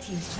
He's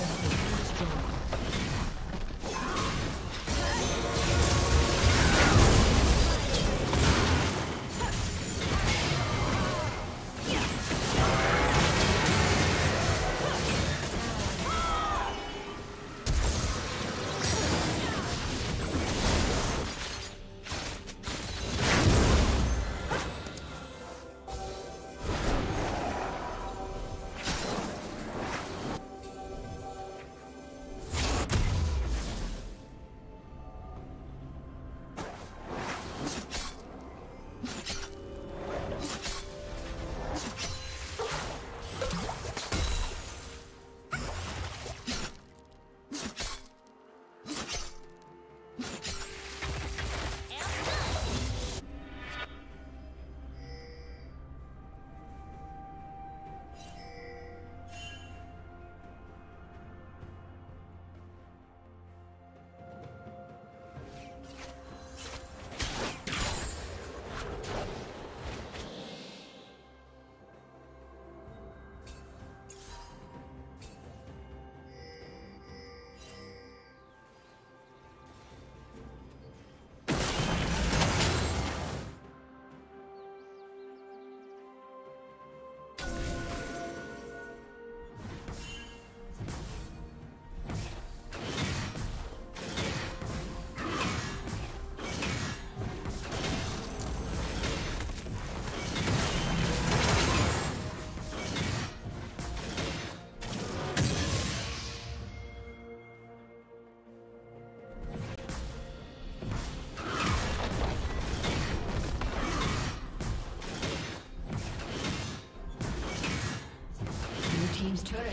trying to Team's turret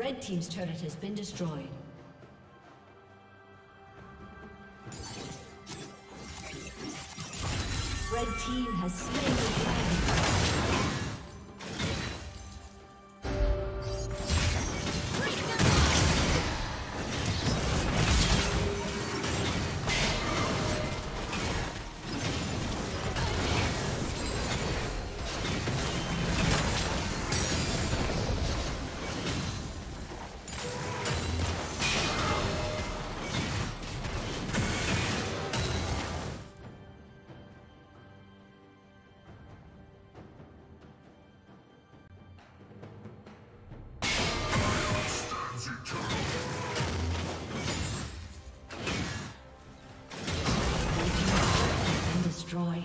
Red team's turret has been destroyed. Red team has slain the dragon.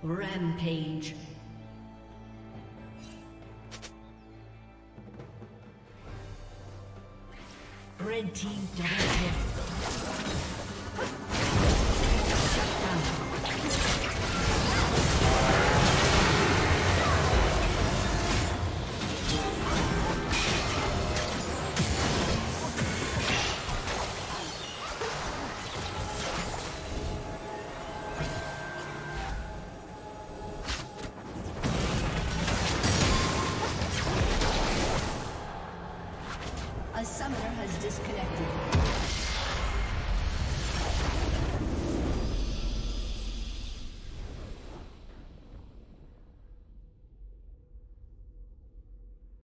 Rampage. Red team double kill. Down.